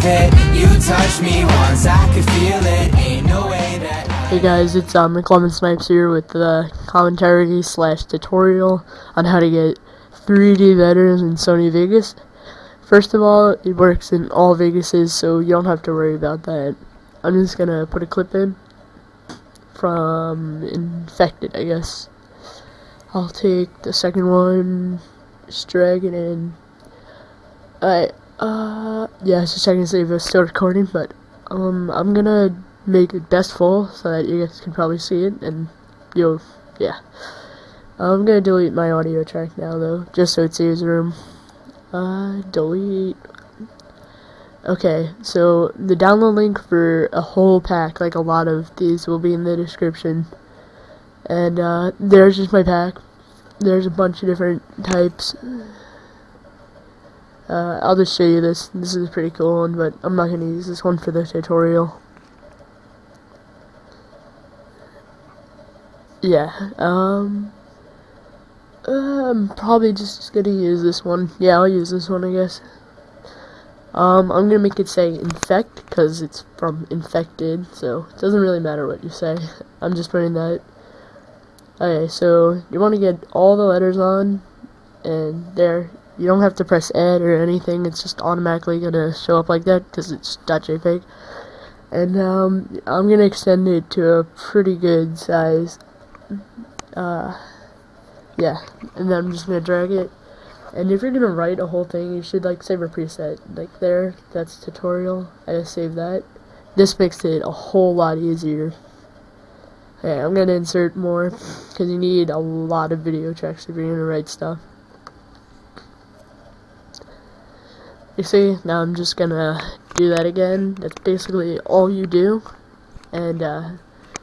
private. You touched me once, I could feel it. Ain't no way that I... Hey guys, it's McLovinSnipes here with the commentary slash tutorial on how to get 3D veterans in Sony Vegas. First of all, it works in all Vegases, so you don't have to worry about that. I'm just gonna put a clip in from Infected, I guess. I'll take the second one, just drag it in. Alright, yeah, it's just checking to see if it's still recording, but, I'm gonna make it best full so that you guys can probably see it, and you'll, yeah. I'm gonna delete my audio track now, though, just so it saves room. Delete. Okay, so the download link for a whole pack, like a lot of these, will be in the description. And, there's just my pack. There's a bunch of different types. I'll just show you this. This is a pretty cool one, but I'm not going to use this one for the tutorial. Yeah, I'm probably just going to use this one. Yeah, I'll use this one, I guess. I'm going to make it say infect, because it's from Infected, so it doesn't really matter what you say. I'm just putting that. Okay, so you want to get all the letters on, and there. You don't have to press add or anything, it's just automatically gonna show up like that because it's .jpg. And I'm gonna extend it to a pretty good size. Yeah, and then I'm just gonna drag it. And if you're gonna write a whole thing, you should like save a preset. Like there, that's tutorial. I just save that. This makes it a whole lot easier. Okay, I'm gonna insert more because you need a lot of video tracks if you're gonna write stuff. You see, now I'm just gonna do that again. That's basically all you do, and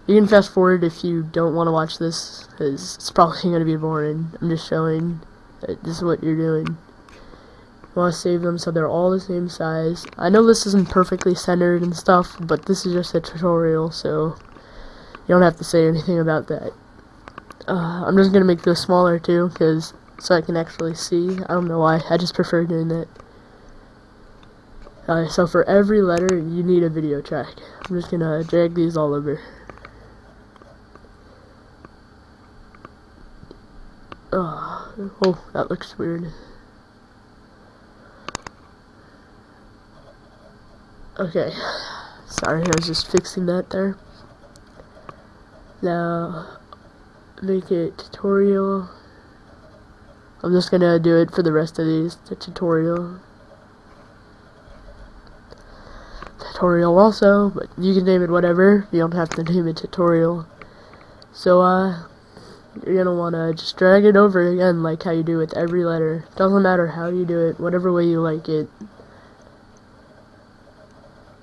you can fast forward if you don't want to watch this, because it's probably gonna be boring. I'm just showing that this is what you're doing. You want to save them so they're all the same size. I know this isn't perfectly centered and stuff, but this is just a tutorial, so you don't have to say anything about that. I'm just gonna make those smaller too, because so I can actually see. I don't know why. I just prefer doing that. So for every letter, you need a video track. I'm just gonna drag these all over. Oh, that looks weird. Okay, sorry, I was just fixing that there. Now, make it tutorial. I'm just gonna do it for the rest of these, the tutorial. Tutorial also, but you can name it whatever, you don't have to name it tutorial. So, you're gonna wanna just drag it over again, like how you do with every letter. Doesn't matter how you do it, whatever way you like it.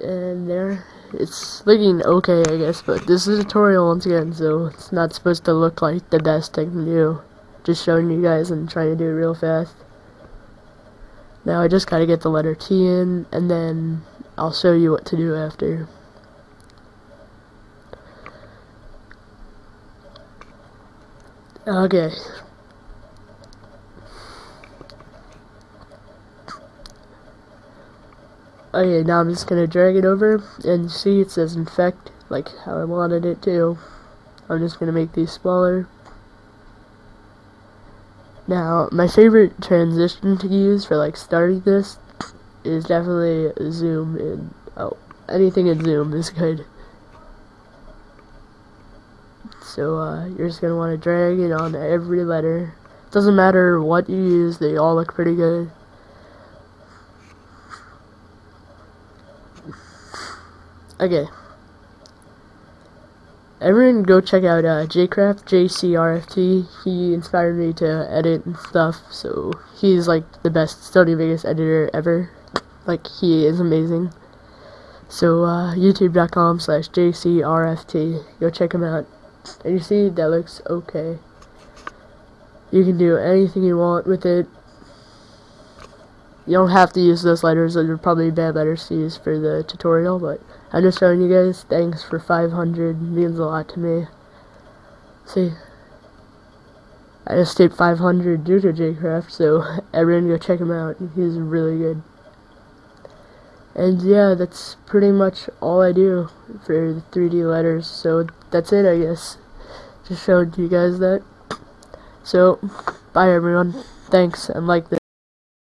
And there, it's looking okay, I guess, but this is a tutorial once again, so it's not supposed to look like the best thing to do. Just showing you guys and trying to do it real fast. Now I just gotta get the letter T in, and then I'll show you what to do after. Okay. Okay, now I'm just gonna drag it over, and see it says infect, like how I wanted it to. I'm just gonna make these smaller. Now, my favorite transition to use for like starting this is definitely zoom in. Oh, anything in zoom is good. So, you're just gonna wanna drag it on every letter. Doesn't matter what you use, they all look pretty good. Okay. Everyone go check out JCraft, JCraft. He inspired me to edit and stuff, so he's like the best Sony Vegas editor ever. Like, he is amazing. So, youtube.com/JCRFT. Go check him out. And you see, that looks okay. You can do anything you want with it. You don't have to use those letters. Those are probably bad letters to use for the tutorial, but I'm just showing you guys. Thanks for 500. It means a lot to me. See? I just hit 500 due to JCraft, so everyone go check him out. He's really good. And yeah, that's pretty much all I do for the 3D letters, so that's it, I guess. Just showed you guys that. So, bye everyone. Thanks, and like this.